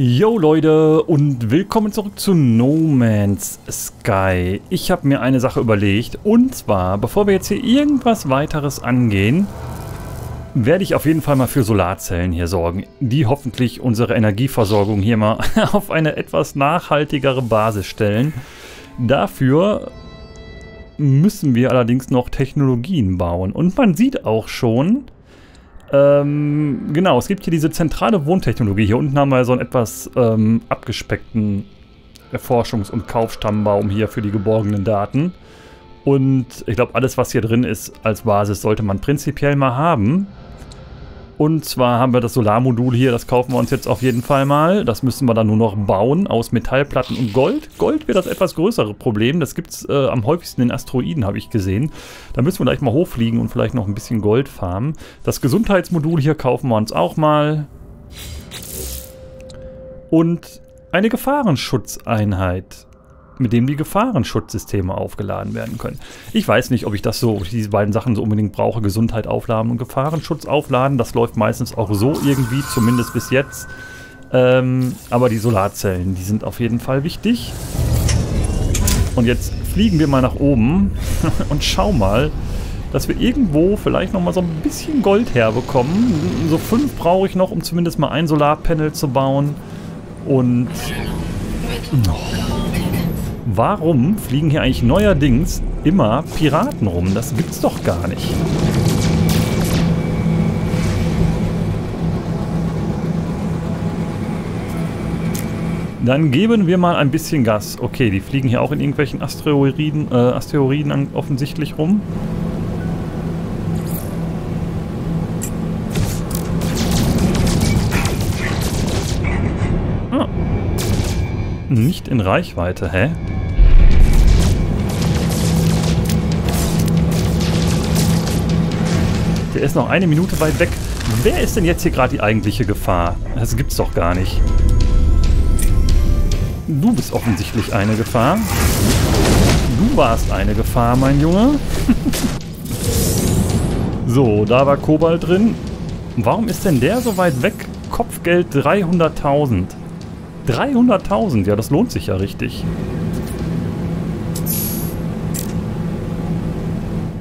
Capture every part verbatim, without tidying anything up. Yo Leute und willkommen zurück zu No Man's Sky. Ich habe mir eine Sache überlegt und zwar, bevor wir jetzt hier irgendwas weiteres angehen, werde ich auf jeden Fall mal für Solarzellen hier sorgen, die hoffentlich unsere Energieversorgung hier mal auf eine etwas nachhaltigere Basis stellen. Dafür müssen wir allerdings noch Technologien bauen und man sieht auch schon, Ähm, genau, es gibt hier diese zentrale Wohntechnologie. Hier unten haben wir so einen etwas ähm, abgespeckten Forschungs- und Kaufstammbaum hier für die geborgenen Daten. Und ich glaube, alles, was hier drin ist als Basis, sollte man prinzipiell mal haben. Und zwar haben wir das Solarmodul hier, das kaufen wir uns jetzt auf jeden Fall mal. Das müssen wir dann nur noch bauen aus Metallplatten und Gold. Gold wäre das etwas größere Problem. Das gibt es äh, am häufigsten in Asteroiden, habe ich gesehen. Da müssen wir gleich mal hochfliegen und vielleicht noch ein bisschen Gold farmen. Das Gesundheitsmodul hier kaufen wir uns auch mal. Und eine Gefahrenschutzeinheit, mit dem die Gefahrenschutzsysteme aufgeladen werden können. Ich weiß nicht, ob ich das so, ob ich diese beiden Sachen so unbedingt brauche, Gesundheit aufladen und Gefahrenschutz aufladen. Das läuft meistens auch so irgendwie, zumindest bis jetzt. Ähm, aber die Solarzellen, die sind auf jeden Fall wichtig. Und jetzt fliegen wir mal nach oben und schau mal, dass wir irgendwo vielleicht nochmal so ein bisschen Gold herbekommen. So fünf brauche ich noch, um zumindest mal ein Solarpanel zu bauen. Und... Oh. Warum fliegen hier eigentlich neuerdings immer Piraten rum? Das gibt's doch gar nicht. Dann geben wir mal ein bisschen Gas. Okay, die fliegen hier auch in irgendwelchen Asteroiden, äh, Asteroiden offensichtlich rum. Ah. Nicht in Reichweite, hä? Der ist noch eine Minute weit weg. Wer ist denn jetzt hier gerade die eigentliche Gefahr? Das gibt's doch gar nicht. Du bist offensichtlich eine Gefahr. Du warst eine Gefahr, mein Junge. So, da war Kobalt drin. Warum ist denn der so weit weg? Kopfgeld dreihunderttausend. dreihunderttausend, ja, das lohnt sich ja richtig.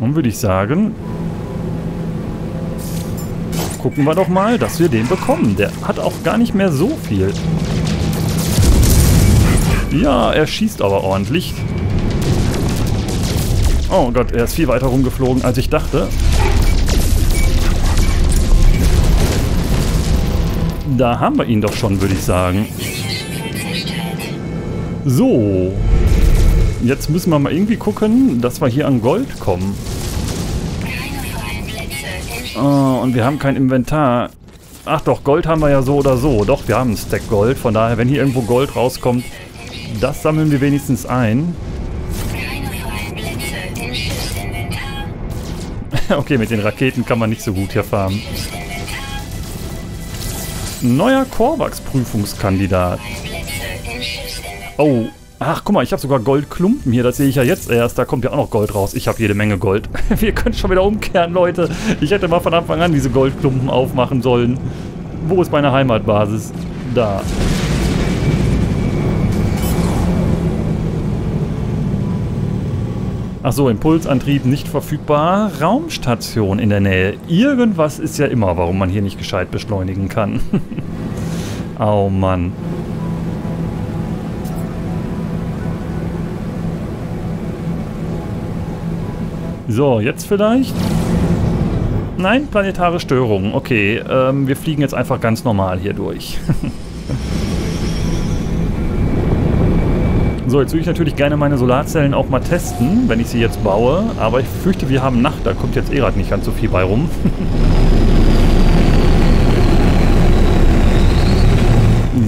Dann würde ich sagen... Gucken wir doch mal, dass wir den bekommen. Der hat auch gar nicht mehr so viel. Ja, er schießt aber ordentlich. Oh Gott, er ist viel weiter rumgeflogen, als ich dachte. Da haben wir ihn doch schon, würde ich sagen. So. Jetzt müssen wir mal irgendwie gucken, dass wir hier an Gold kommen. Oh, und wir haben kein Inventar. Ach doch, Gold haben wir ja so oder so. Doch, wir haben einen Stack Gold. Von daher, wenn hier irgendwo Gold rauskommt, das sammeln wir wenigstens ein. Okay, mit den Raketen kann man nicht so gut hier farmen. Neuer Korvax-Prüfungskandidat. Oh, ach guck mal, ich habe sogar Goldklumpen hier, das sehe ich ja jetzt erst, da kommt ja auch noch Gold raus. Ich habe jede Menge Gold. Wir können schon wieder umkehren, Leute. Ich hätte mal von Anfang an diese Goldklumpen aufmachen sollen. Wo ist meine Heimatbasis? Da. Achso, Impulsantrieb nicht verfügbar. Raumstation in der Nähe. Irgendwas ist ja immer, warum man hier nicht gescheit beschleunigen kann. Oh Mann. So, jetzt vielleicht? Nein, planetare Störung. Okay, ähm, wir fliegen jetzt einfach ganz normal hier durch. So, jetzt würde ich natürlich gerne meine Solarzellen auch mal testen, wenn ich sie jetzt baue. Aber ich fürchte, wir haben Nacht. Da kommt jetzt eh gerade nicht ganz so viel bei rum.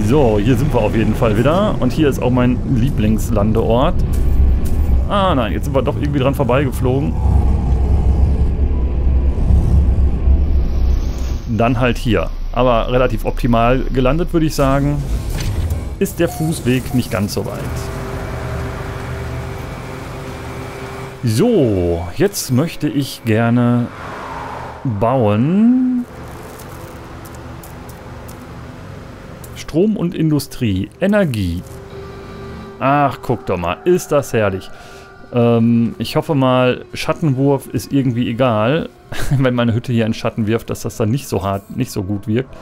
So, hier sind wir auf jeden Fall wieder. Und hier ist auch mein Lieblingslandeort. Ah nein, jetzt sind wir doch irgendwie dran vorbeigeflogen. Dann halt hier. Aber relativ optimal gelandet, würde ich sagen. Ist der Fußweg nicht ganz so weit. So, jetzt möchte ich gerne bauen. Strom und Industrie. Energie. Ach, guck doch mal. Ist das herrlich. Ähm, ich hoffe mal, Schattenwurf ist irgendwie egal. Wenn meine Hütte hier einen Schatten wirft, dass das dann nicht so hart, nicht so gut wirkt.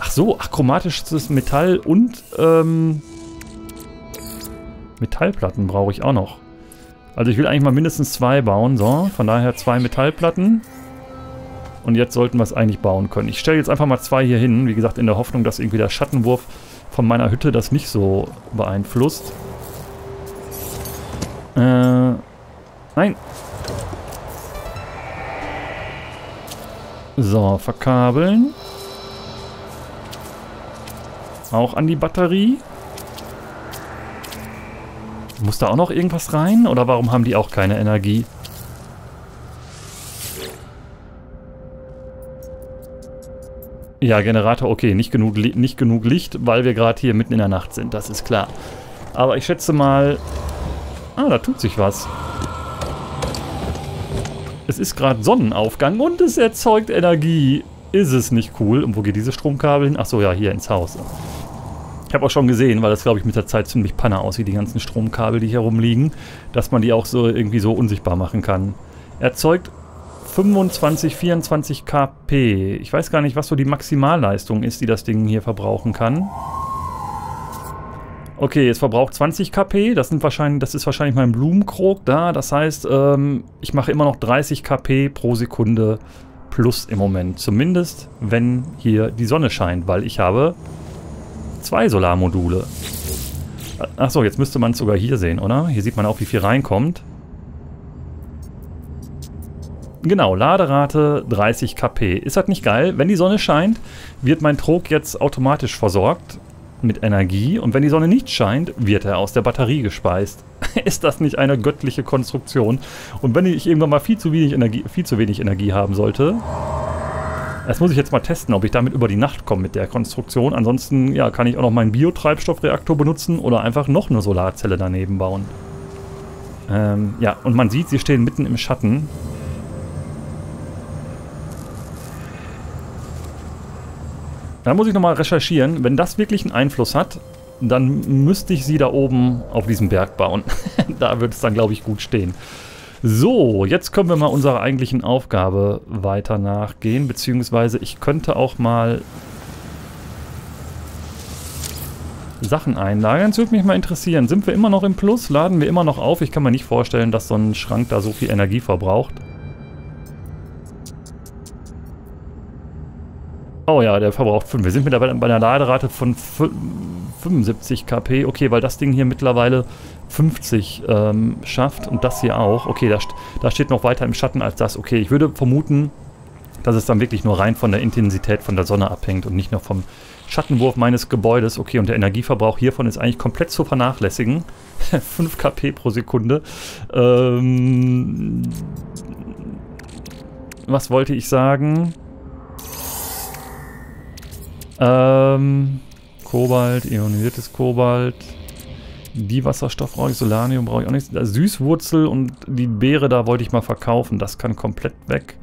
Ach so, ach, chromatisches Metall und ähm, Metallplatten brauche ich auch noch. Also ich will eigentlich mal mindestens zwei bauen. So, von daher zwei Metallplatten. Und jetzt sollten wir es eigentlich bauen können. Ich stelle jetzt einfach mal zwei hier hin. Wie gesagt, in der Hoffnung, dass irgendwie der Schattenwurf von meiner Hütte das nicht so beeinflusst. Äh, nein. So, verkabeln. Auch an die Batterie. Muss da auch noch irgendwas rein? Oder warum haben die auch keine Energie? Ja, Generator, okay. Nicht genug, nicht genug Licht, weil wir gerade hier mitten in der Nacht sind. Das ist klar. Aber ich schätze mal... Ah, da tut sich was. Es ist gerade Sonnenaufgang und es erzeugt Energie. Ist es nicht cool? Und wo geht dieses Stromkabel hin? Achso, ja, hier ins Haus. Ich habe auch schon gesehen, weil das, glaube ich, mit der Zeit ziemlich panne aussieht, die ganzen Stromkabel, die hier rumliegen, dass man die auch so irgendwie so unsichtbar machen kann. Erzeugt fünfundzwanzig, vierundzwanzig K P. Ich weiß gar nicht, was so die Maximalleistung ist, die das Ding hier verbrauchen kann. Okay, es verbraucht zwanzig K P. Das sind wahrscheinlich, das ist wahrscheinlich mein Blumenkrog da. Das heißt, ähm, ich mache immer noch dreißig K P pro Sekunde plus im Moment. Zumindest, wenn hier die Sonne scheint, weil ich habe... Zwei Solarmodule. Achso, jetzt müsste man es sogar hier sehen, oder? Hier sieht man auch, wie viel reinkommt. Genau, Laderate dreißig K P. Ist das nicht geil? Wenn die Sonne scheint, wird mein Trog jetzt automatisch versorgt mit Energie. Und wenn die Sonne nicht scheint, wird er aus der Batterie gespeist. Ist das nicht eine göttliche Konstruktion? Und wenn ich irgendwann mal viel zu wenig Energie, viel zu wenig Energie haben sollte... Das muss ich jetzt mal testen, ob ich damit über die Nacht komme mit der Konstruktion. Ansonsten ja, kann ich auch noch meinen Biotreibstoffreaktor benutzen oder einfach noch eine Solarzelle daneben bauen. Ähm, ja, und man sieht, sie stehen mitten im Schatten. Da muss ich nochmal recherchieren. Wenn das wirklich einen Einfluss hat, dann müsste ich sie da oben auf diesem Berg bauen. Da würde es dann, glaube ich, gut stehen. So, jetzt können wir mal unserer eigentlichen Aufgabe weiter nachgehen, beziehungsweise ich könnte auch mal Sachen einlagern. Das würde mich mal interessieren. Sind wir immer noch im Plus? Laden wir immer noch auf? Ich kann mir nicht vorstellen, dass so ein Schrank da so viel Energie verbraucht. Oh ja, der verbraucht fünf. Wir sind mittlerweile bei einer Laderate von fünfundsiebzig K P. Okay, weil das Ding hier mittlerweile fünfzig ähm, schafft und das hier auch. Okay, da, da steht noch weiter im Schatten als das. Okay, ich würde vermuten, dass es dann wirklich nur rein von der Intensität von der Sonne abhängt und nicht noch vom Schattenwurf meines Gebäudes. Okay, und der Energieverbrauch hiervon ist eigentlich komplett zu vernachlässigen. fünf K P pro Sekunde. Ähm, was wollte ich sagen? Ähm, Kobalt, ionisiertes Kobalt. Die Wasserstoff brauche ich, Solanium brauche ich auch nicht. Süßwurzel und die Beere, da wollte ich mal verkaufen. Das kann komplett weg.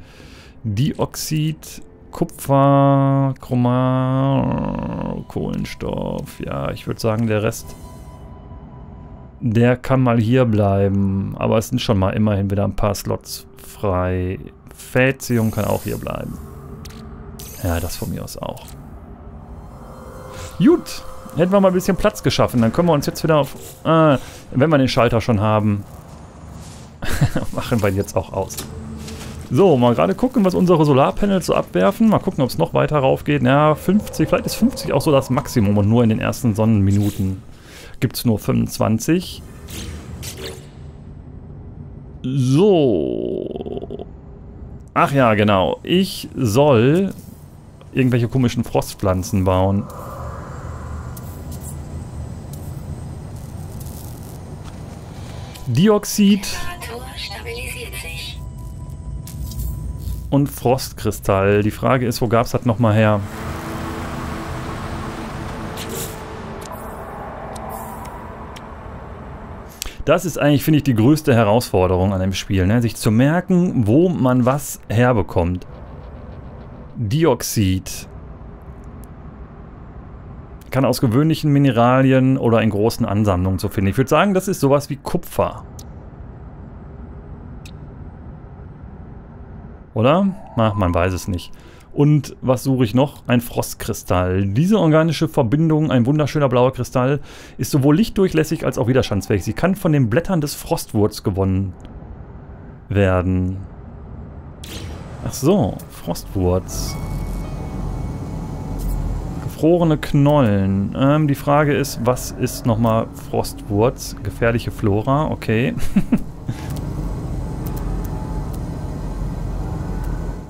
Dioxit, Kupfer, Chromat, Kohlenstoff. Ja, ich würde sagen, der Rest, der kann mal hier bleiben. Aber es sind schon mal immerhin wieder ein paar Slots frei. Fäzium kann auch hier bleiben. Ja, das von mir aus auch. Gut. Hätten wir mal ein bisschen Platz geschaffen, dann können wir uns jetzt wieder auf... Äh, wenn wir den Schalter schon haben, machen wir ihn jetzt auch aus. So, mal gerade gucken, was unsere Solarpanels so abwerfen. Mal gucken, ob es noch weiter rauf geht. Ja, fünfzig, vielleicht ist fünfzig auch so das Maximum und nur in den ersten Sonnenminuten gibt es nur fünfundzwanzig. So. Ach ja, genau. Ich soll irgendwelche komischen Frostpflanzen bauen. Dioxit und Frostkristall. Die Frage ist, wo gab es das nochmal her? Das ist eigentlich, finde ich, die größte Herausforderung an dem Spiel, ne? Sich zu merken, wo man was herbekommt. Dioxit. kann aus gewöhnlichen Mineralien oder in großen Ansammlungen zu finden. Ich würde sagen, das ist sowas wie Kupfer. Oder? Ach, man weiß es nicht. Und was suche ich noch? Ein Frostkristall. Diese organische Verbindung, ein wunderschöner blauer Kristall, ist sowohl lichtdurchlässig als auch widerstandsfähig. Sie kann von den Blättern des Frostwurz gewonnen werden. Ach so, Frostwurz. Gefrorene Knollen. Ähm, die Frage ist, was ist nochmal Frostwurz? Gefährliche Flora, okay.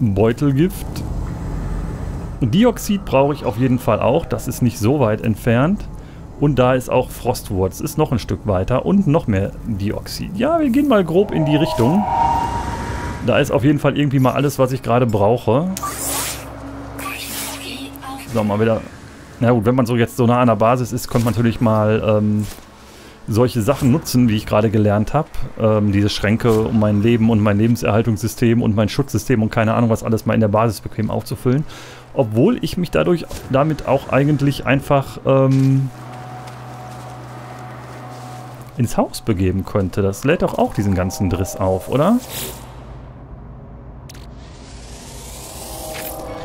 Beutelgift. Dioxit brauche ich auf jeden Fall auch, das ist nicht so weit entfernt. Und da ist auch Frostwurz, ist noch ein Stück weiter und noch mehr Dioxit. Ja, wir gehen mal grob in die Richtung. Da ist auf jeden Fall irgendwie mal alles, was ich gerade brauche. So, mal wieder... Na gut, wenn man so jetzt so nah an der Basis ist, könnte man natürlich mal ähm, solche Sachen nutzen, wie ich gerade gelernt habe. Ähm, diese Schränke, um mein Leben und mein Lebenserhaltungssystem und mein Schutzsystem und keine Ahnung was alles mal in der Basis bequem aufzufüllen. Obwohl ich mich dadurch damit auch eigentlich einfach ähm, ins Haus begeben könnte. Das lädt doch auch diesen ganzen Driss auf, oder?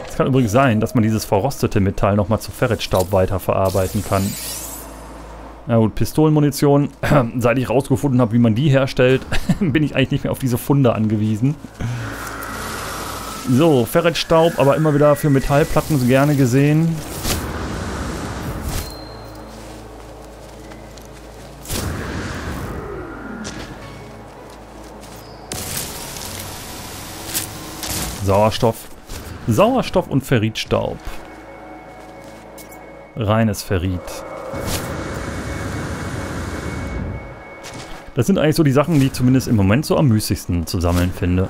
Es kann übrigens sein, dass man dieses verrostete Metall nochmal zu Ferritstaub weiterverarbeiten kann. Na gut, Pistolenmunition. Seit ich rausgefunden habe, wie man die herstellt, bin ich eigentlich nicht mehr auf diese Funde angewiesen. So, Ferritstaub, aber immer wieder für Metallplatten so gerne gesehen. Sauerstoff. Sauerstoff und Ferritstaub. Reines Ferrit. Das sind eigentlich so die Sachen, die ich zumindest im Moment so am müßigsten zu sammeln finde.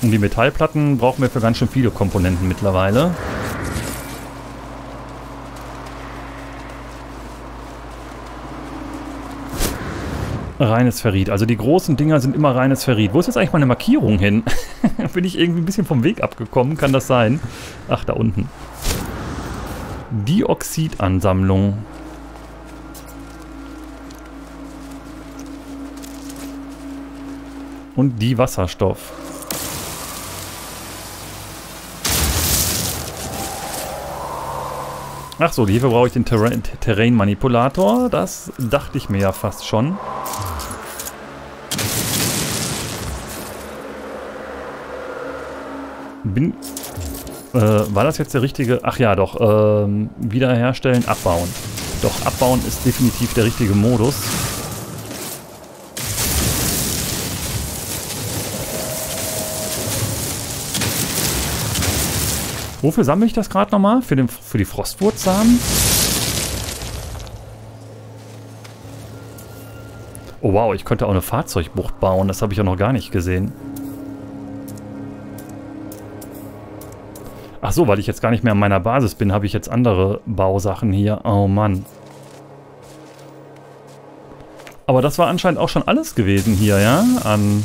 Und die Metallplatten brauchen wir für ganz schön viele Komponenten mittlerweile. Reines Ferrit. Also die großen Dinger sind immer reines Ferrit. Wo ist jetzt eigentlich meine Markierung hin? Bin ich irgendwie ein bisschen vom Weg abgekommen? Kann das sein? Ach, da unten. Dioxidansammlung. Und die Wasserstoff. Ach so, hierfür brauche ich den Terrain-Manipulator. Das dachte ich mir ja fast schon. Bin, äh, war das jetzt der richtige... Ach ja, doch. Ähm, wiederherstellen, abbauen. Doch, abbauen ist definitiv der richtige Modus. Wofür sammle ich das gerade nochmal? Für, den, für die Frostwurzsamen? Oh wow, ich könnte auch eine Fahrzeugbucht bauen. Das habe ich ja noch gar nicht gesehen. Ach so, weil ich jetzt gar nicht mehr an meiner Basis bin, habe ich jetzt andere Bausachen hier. Oh Mann. Aber das war anscheinend auch schon alles gewesen hier, ja? An...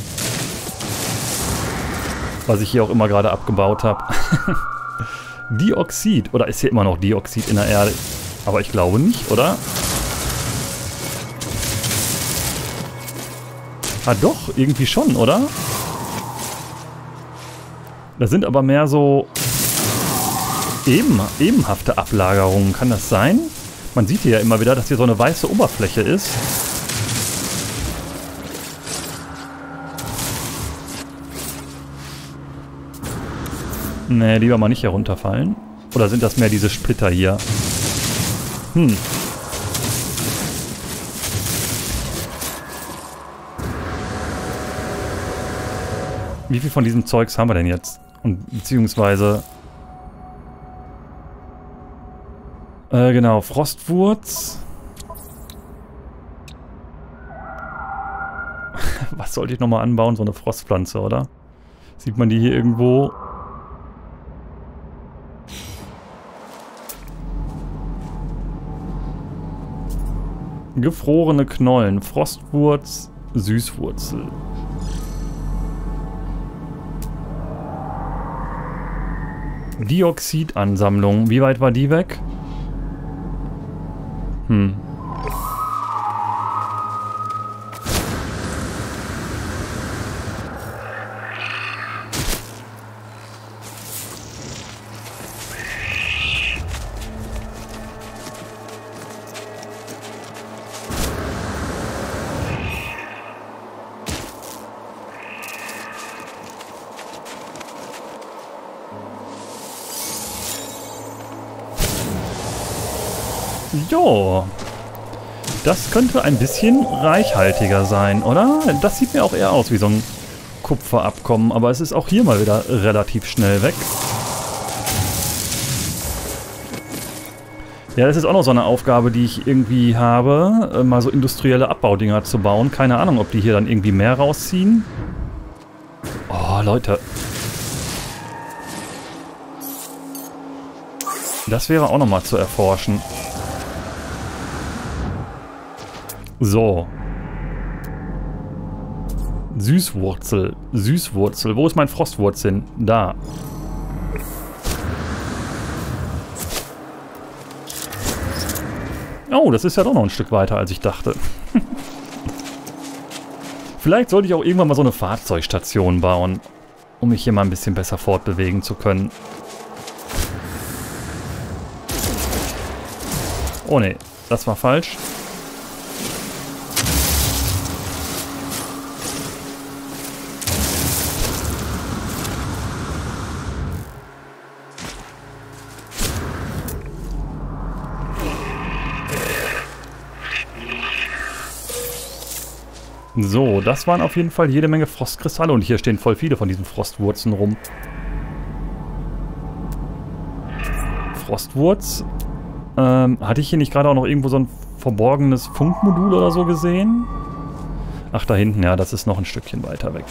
was ich hier auch immer gerade abgebaut habe. Dioxid. Oder ist hier immer noch Dioxid in der Erde? Aber ich glaube nicht, oder? Ah doch, irgendwie schon, oder? Das sind aber mehr so eben, ebenhafte Ablagerungen. Kann das sein? Man sieht hier ja immer wieder, dass hier so eine weiße Oberfläche ist. Nee, lieber mal nicht herunterfallen. Oder sind das mehr diese Splitter hier? Hm. Wie viel von diesem Zeugs haben wir denn jetzt? Und beziehungsweise... Äh, genau, Frostwurz. Was sollte ich nochmal anbauen? So eine Frostpflanze, oder? Sieht man die hier irgendwo... Gefrorene Knollen, Frostwurz, Süßwurzel. Dioxitansammlung. Wie weit war die weg? Hm. Jo, das könnte ein bisschen reichhaltiger sein, oder? Das sieht mir auch eher aus wie so ein Kupferabkommen, aber es ist auch hier mal wieder relativ schnell weg. Ja, das ist auch noch so eine Aufgabe, die ich irgendwie habe, mal so industrielle Abbaudinger zu bauen. Keine Ahnung, ob die hier dann irgendwie mehr rausziehen. Oh, Leute. Das wäre auch nochmal zu erforschen. So. Süßwurzel. Süßwurzel. Wo ist mein Frostwurz hin? Da. Oh, das ist ja doch noch ein Stück weiter, als ich dachte. Vielleicht sollte ich auch irgendwann mal so eine Fahrzeugstation bauen, um mich hier mal ein bisschen besser fortbewegen zu können. Oh ne, das war falsch. So, das waren auf jeden Fall jede Menge Frostkristalle und hier stehen voll viele von diesen Frostwurzen rum. Frostwurz? Ähm, hatte ich hier nicht gerade auch noch irgendwo so ein verborgenes Funkmodul oder so gesehen? Ach, da hinten, ja, das ist noch ein Stückchen weiter weg.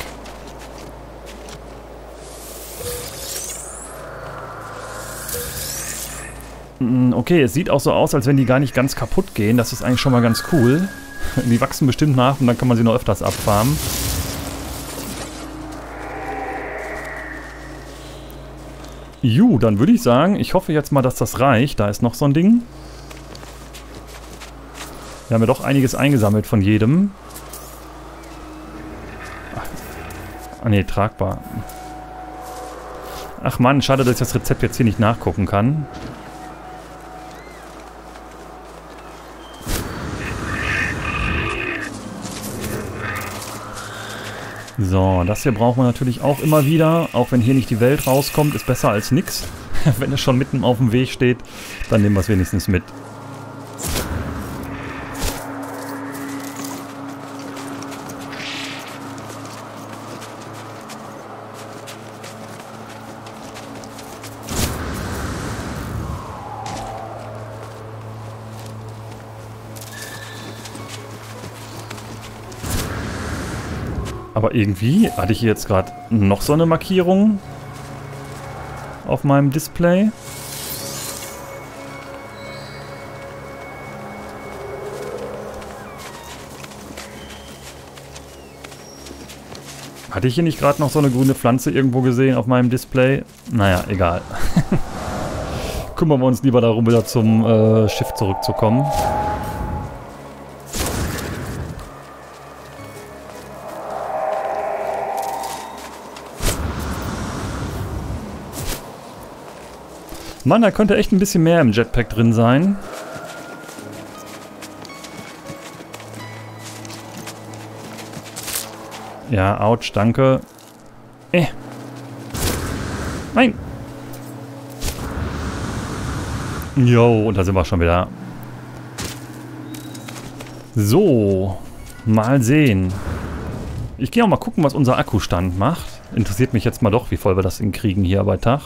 Okay, es sieht auch so aus, als wenn die gar nicht ganz kaputt gehen. Das ist eigentlich schon mal ganz cool. Die wachsen bestimmt nach und dann kann man sie noch öfters abfarmen. Ju, dann würde ich sagen, ich hoffe jetzt mal, dass das reicht. Da ist noch so ein Ding. Wir haben ja doch einiges eingesammelt von jedem. Ach, nee, tragbar. Ach Mann, schade, dass ich das Rezept jetzt hier nicht nachgucken kann. So, das hier brauchen wir natürlich auch immer wieder. Auch wenn hier nicht die Welt rauskommt, ist besser als nix. Wenn es schon mitten auf dem Weg steht, dann nehmen wir es wenigstens mit. Aber irgendwie hatte ich hier jetzt gerade noch so eine Markierung auf meinem Display. Hatte ich hier nicht gerade noch so eine grüne Pflanze irgendwo gesehen auf meinem Display? Naja, egal. Kümmern wir uns lieber darum, wieder zum äh, Schiff zurückzukommen. Mann, da könnte echt ein bisschen mehr im Jetpack drin sein. Ja, ouch, danke. Eh. Nein. Jo, und da sind wir schon wieder. So, mal sehen. Ich gehe auch mal gucken, was unser Akkustand macht. Interessiert mich jetzt mal doch, wie voll wir das hinkriegen hier bei Tag.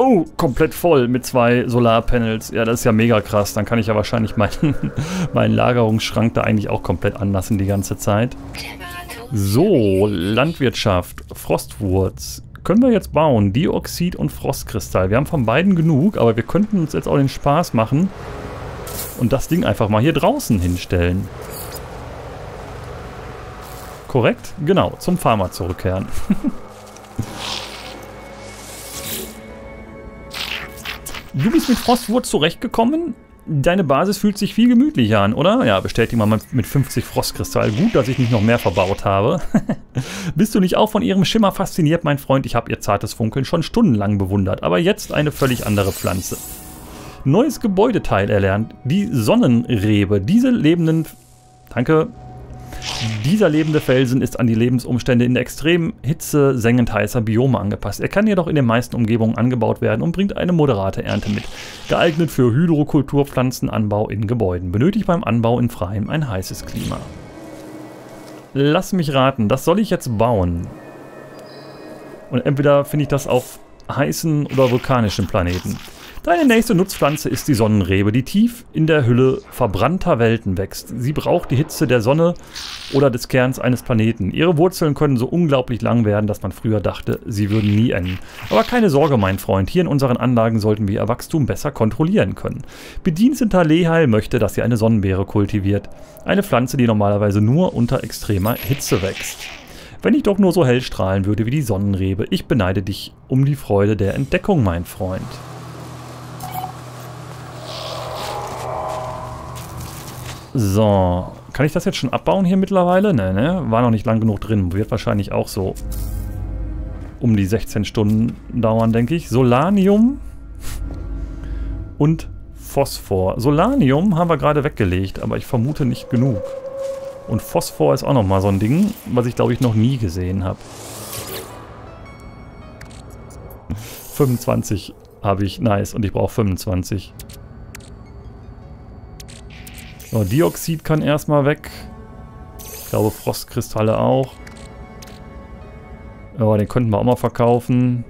Oh, komplett voll mit zwei Solarpanels. Ja, das ist ja mega krass. Dann kann ich ja wahrscheinlich meinen, meinen Lagerungsschrank da eigentlich auch komplett anlassen die ganze Zeit. So, Landwirtschaft, Frostwurz. Können wir jetzt bauen? Dioxit und Frostkristall. Wir haben von beiden genug, aber wir könnten uns jetzt auch den Spaß machen, und das Ding einfach mal hier draußen hinstellen. Korrekt? Genau, zum Farmer zurückkehren. Du bist mit Frostwurz zurechtgekommen? Deine Basis fühlt sich viel gemütlicher an, oder? Ja, bestätige mal mit fünfzig Frostkristalle. Gut, dass ich nicht noch mehr verbaut habe. Bist du nicht auch von ihrem Schimmer fasziniert, mein Freund? Ich habe ihr zartes Funkeln schon stundenlang bewundert, aber jetzt eine völlig andere Pflanze. Neues Gebäudeteil erlernt. Die Sonnenrebe. Diese lebenden... Danke. Dieser lebende Felsen ist an die Lebensumstände in der extremen Hitze sengend heißer Biome angepasst. Er kann jedoch in den meisten Umgebungen angebaut werden und bringt eine moderate Ernte mit. Geeignet für Hydrokulturpflanzenanbau in Gebäuden. Benötigt beim Anbau in Freiem ein heißes Klima. Lass mich raten, das soll ich jetzt bauen. Und entweder finde ich das auf heißen oder vulkanischen Planeten. Deine nächste Nutzpflanze ist die Sonnenrebe, die tief in der Hülle verbrannter Welten wächst. Sie braucht die Hitze der Sonne oder des Kerns eines Planeten. Ihre Wurzeln können so unglaublich lang werden, dass man früher dachte, sie würden nie enden. Aber keine Sorge, mein Freund, hier in unseren Anlagen sollten wir ihr Wachstum besser kontrollieren können. Bediensteter Leheil möchte, dass sie eine Sonnenbeere kultiviert. Eine Pflanze, die normalerweise nur unter extremer Hitze wächst. Wenn ich doch nur so hell strahlen würde wie die Sonnenrebe, ich beneide dich um die Freude der Entdeckung, mein Freund. So, kann ich das jetzt schon abbauen hier mittlerweile? Ne, ne? War noch nicht lang genug drin. Wird wahrscheinlich auch so um die sechzehn Stunden dauern, denke ich. Solanium und Phosphor. Solanium haben wir gerade weggelegt, aber ich vermute nicht genug. Und Phosphor ist auch nochmal so ein Ding, was ich glaube ich noch nie gesehen habe. fünfundzwanzig habe ich, nice, und ich brauche fünfundzwanzig. So, Dioxit kann erstmal weg. Ich glaube, Frostkristalle auch. Aber den könnten wir auch mal verkaufen.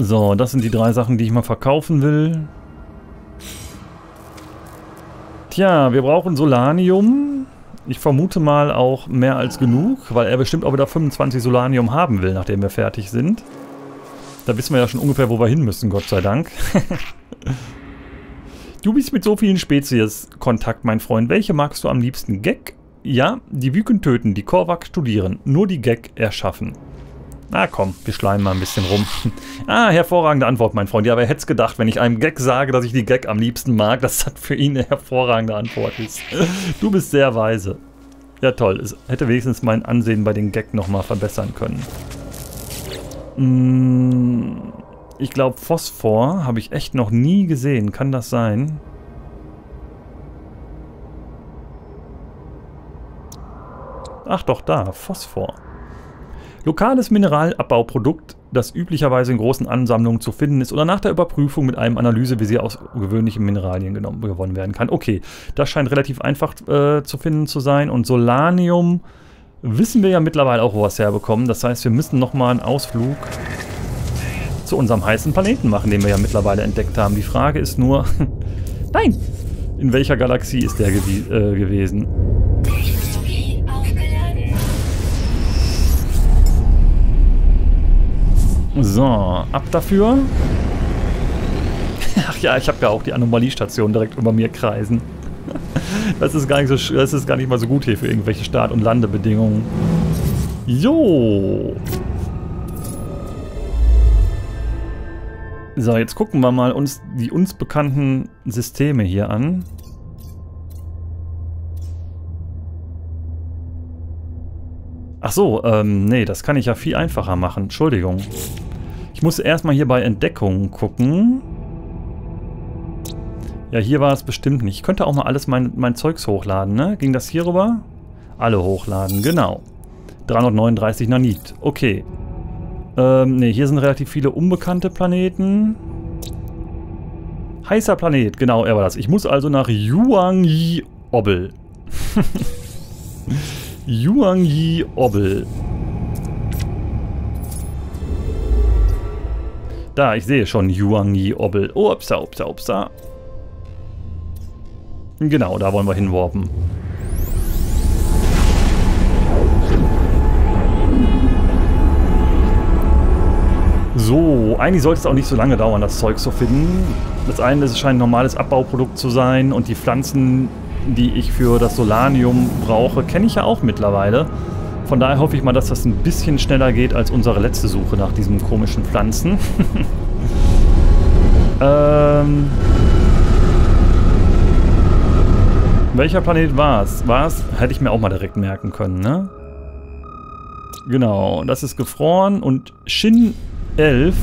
So, das sind die drei Sachen, die ich mal verkaufen will. Tja, wir brauchen Solanium. Ich vermute mal auch mehr als genug, weil er bestimmt auch wieder fünfundzwanzig Solanium haben will, nachdem wir fertig sind. Da wissen wir ja schon ungefähr, wo wir hin müssen, Gott sei Dank. Du bist mit so vielen Spezies Kontakt, mein Freund. Welche magst du am liebsten? Gek? Ja, die Wüken töten, die Korvax studieren, nur die Gek erschaffen. Na komm, wir schleimen mal ein bisschen rum. Ah, hervorragende Antwort, mein Freund. Ja, wer hätte es gedacht, wenn ich einem Gek sage, dass ich die Gek am liebsten mag, dass das für ihn eine hervorragende Antwort ist. Du bist sehr weise. Ja toll, es hätte wenigstens mein Ansehen bei den Gek nochmal verbessern können. Ich glaube, Phosphor habe ich echt noch nie gesehen. Kann das sein? Ach doch, da. Phosphor. Lokales Mineralabbauprodukt, das üblicherweise in großen Ansammlungen zu finden ist oder nach der Überprüfung mit einem Analysevisier aus gewöhnlichen Mineralien genommen, gewonnen werden kann. Okay, das scheint relativ einfach äh, zu finden zu sein. Und Solanium... Wissen wir ja mittlerweile auch, wo wir es herbekommen. Das heißt, wir müssen nochmal einen Ausflug zu unserem heißen Planeten machen, den wir ja mittlerweile entdeckt haben. Die Frage ist nur... Nein! In welcher Galaxie ist der ge äh, gewesen? So, ab dafür. Ach ja, ich habe ja auch die Anomaliestation direkt über mir kreisen. Das ist, gar nicht so, das ist gar nicht mal so gut hier für irgendwelche Start- und Landebedingungen. Jo! So, jetzt gucken wir mal uns die uns bekannten Systeme hier an. Ach so, ähm, nee, das kann ich ja viel einfacher machen. Entschuldigung. Ich muss erstmal hier bei Entdeckungen gucken. Ja, hier war es bestimmt nicht. Ich könnte auch mal alles mein, mein Zeugs hochladen, ne? Ging das hier rüber? Alle hochladen, genau. dreihundertneununddreißig Nanit, okay. Ähm, ne, hier sind relativ viele unbekannte Planeten. Heißer Planet, genau, er war das. Ich muss also nach Yuangyi-Obel. Yuangyi-Obel. Da, ich sehe schon Yuangyi-Obel. Oh, upsa, upsa, upsa. Genau, da wollen wir hinwarpen. So, eigentlich sollte es auch nicht so lange dauern, das Zeug zu finden. Das eine ist, es scheint ein normales Abbauprodukt zu sein und die Pflanzen, die ich für das Solanium brauche, kenne ich ja auch mittlerweile. Von daher hoffe ich mal, dass das ein bisschen schneller geht als unsere letzte Suche nach diesen komischen Pflanzen. ähm... Welcher Planet war es? War es? Hätte ich mir auch mal direkt merken können, ne? Genau, das ist gefroren und Shin elf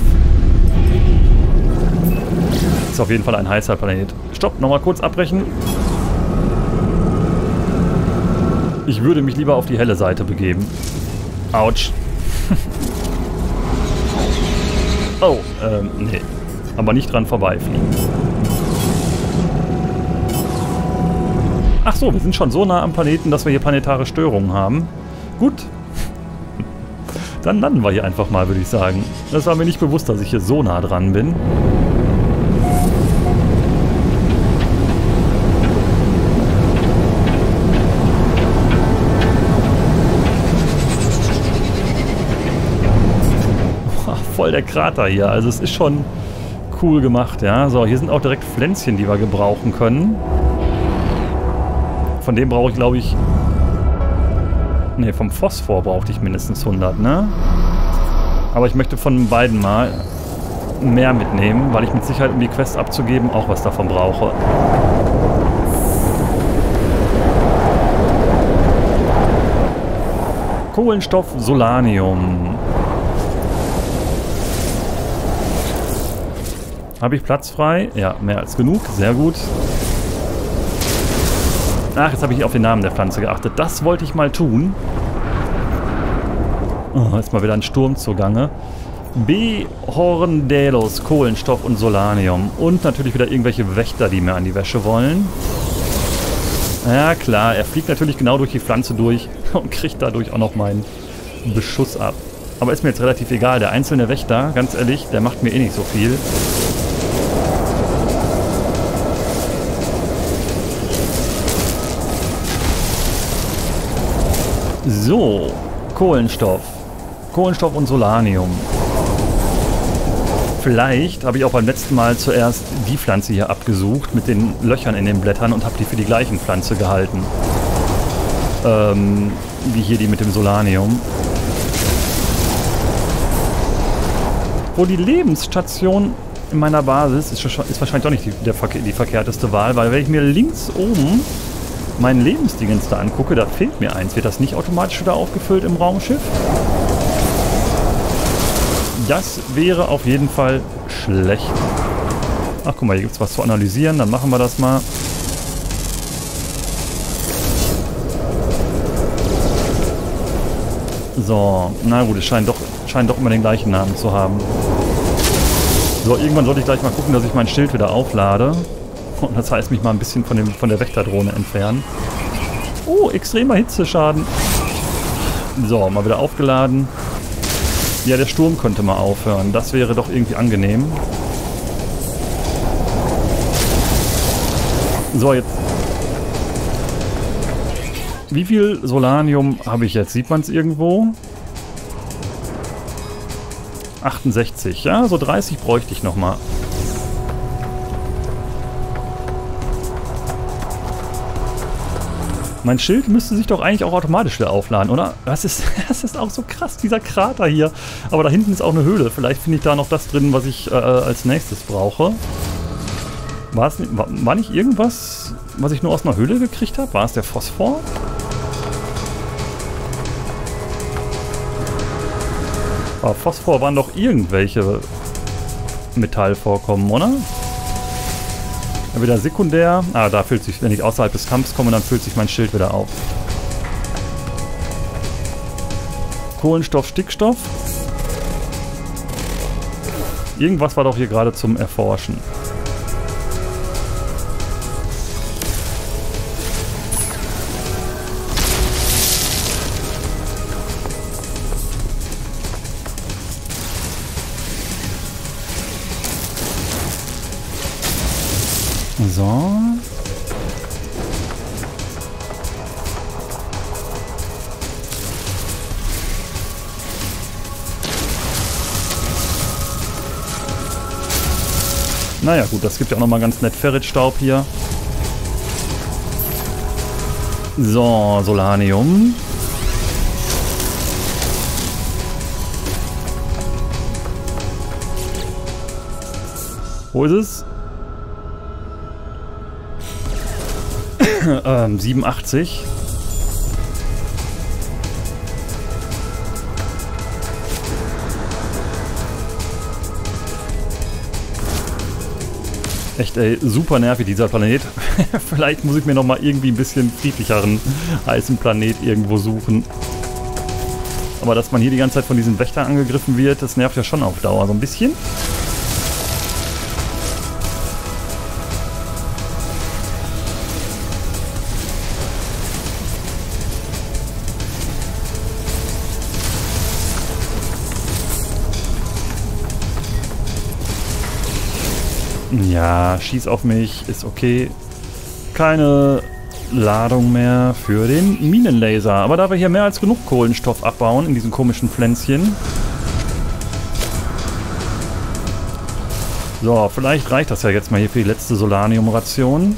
ist auf jeden Fall ein heißer Planet. Stopp, nochmal kurz abbrechen. Ich würde mich lieber auf die helle Seite begeben. Autsch. Oh, ähm, nee. Aber nicht dran vorbeifliegen. Ach so, wir sind schon so nah am Planeten, dass wir hier planetare Störungen haben. Gut. Dann landen wir hier einfach mal, würde ich sagen. Das war mir nicht bewusst, dass ich hier so nah dran bin. Boah, voll der Krater hier. Also es ist schon cool gemacht, ja. So, hier sind auch direkt Pflänzchen, die wir gebrauchen können. Von dem brauche ich, glaube ich... Ne, vom Phosphor brauchte ich mindestens hundert, ne? Aber ich möchte von beiden mal mehr mitnehmen, weil ich mit Sicherheit, um die Quest abzugeben, auch was davon brauche. Kohlenstoff, Solanium. Habe ich Platz frei? Ja, mehr als genug. Sehr gut. Ach, jetzt habe ich auf den Namen der Pflanze geachtet. Das wollte ich mal tun. Oh, jetzt mal wieder ein Sturm zugange. Behorndelos, Kohlenstoff und Solanium. Und natürlich wieder irgendwelche Wächter, die mir an die Wäsche wollen. Ja klar, er fliegt natürlich genau durch die Pflanze durch und kriegt dadurch auch noch meinen Beschuss ab. Aber ist mir jetzt relativ egal. Der einzelne Wächter, ganz ehrlich, der macht mir eh nicht so viel. So, Kohlenstoff. Kohlenstoff und Solanium. Vielleicht habe ich auch beim letzten Mal zuerst die Pflanze hier abgesucht mit den Löchern in den Blättern und habe die für die gleichen Pflanze gehalten. Ähm, wie hier die mit dem Solanium. Wo die Lebensstation in meiner Basis ist, ist wahrscheinlich doch nicht die, der, die verkehrteste Wahl, weil wenn ich mir links oben meinen Lebensdingens da angucke, da fehlt mir eins. Wird das nicht automatisch wieder aufgefüllt im Raumschiff? Das wäre auf jeden Fall schlecht. Ach, guck mal, hier gibt es was zu analysieren. Dann machen wir das mal. So, na gut, es scheint doch, scheint doch immer den gleichen Namen zu haben. So, irgendwann sollte ich gleich mal gucken, dass ich mein Schild wieder auflade. Und das heißt, mich mal ein bisschen von, dem, von der Wächterdrohne entfernen. Oh, extremer Hitzeschaden. So, mal wieder aufgeladen. Ja, der Sturm könnte mal aufhören. Das wäre doch irgendwie angenehm. So, jetzt. Wie viel Solanium habe ich jetzt? Sieht man es irgendwo? achtundsechzig. Ja, so dreißig bräuchte ich nochmal. Mein Schild müsste sich doch eigentlich auch automatisch wieder aufladen, oder? Das ist, das ist auch so krass, dieser Krater hier. Aber da hinten ist auch eine Höhle. Vielleicht finde ich da noch das drin, was ich äh, als nächstes brauche. War's nicht, war, war nicht irgendwas, was ich nur aus einer Höhle gekriegt habe? War es der Phosphor? Aber Phosphor waren doch irgendwelche Metallvorkommen, oder? Wieder sekundär. Ah, da füllt sich, wenn ich außerhalb des Kampfs komme, dann füllt sich mein Schild wieder auf. Kohlenstoff, Stickstoff. Irgendwas war doch hier gerade zum Erforschen. So. Naja gut, das gibt ja auch nochmal ganz nett Ferritstaub hier. So, Solanium. Wo ist es? ähm, siebenundachtzig. Echt, ey, super nervig dieser Planet. Vielleicht muss ich mir nochmal irgendwie ein bisschen friedlicheren, heißen Planet irgendwo suchen. Aber dass man hier die ganze Zeit von diesen Wächtern angegriffen wird, das nervt ja schon auf Dauer so ein bisschen. Ja, schieß auf mich, ist okay. Keine Ladung mehr für den Minenlaser. Aber da wir hier mehr als genug Kohlenstoff abbauen in diesen komischen Pflänzchen. So, vielleicht reicht das ja jetzt mal hier für die letzte Solanium-Ration.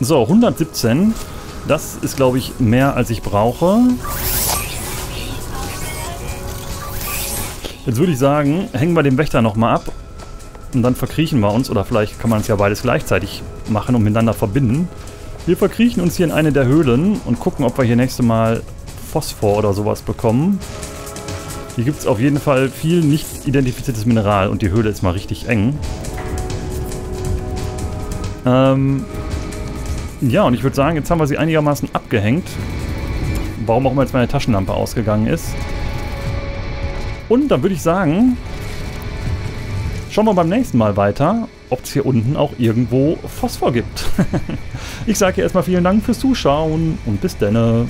So, hundertsiebzehn. Das ist, glaube ich, mehr als ich brauche. Jetzt würde ich sagen, hängen wir den Wächter nochmal ab und dann verkriechen wir uns. Oder vielleicht kann man es ja beides gleichzeitig machen und miteinander verbinden. Wir verkriechen uns hier in eine der Höhlen und gucken, ob wir hier nächstes Mal Phosphor oder sowas bekommen. Hier gibt es auf jeden Fall viel nicht identifiziertes Mineral und die Höhle ist mal richtig eng. Ähm... Ja, und ich würde sagen, jetzt haben wir sie einigermaßen abgehängt. Warum auch mal jetzt meine Taschenlampe ausgegangen ist. Und dann würde ich sagen, schauen wir beim nächsten Mal weiter, ob es hier unten auch irgendwo Phosphor gibt. Ich sage hier erstmal vielen Dank fürs Zuschauen und bis denne.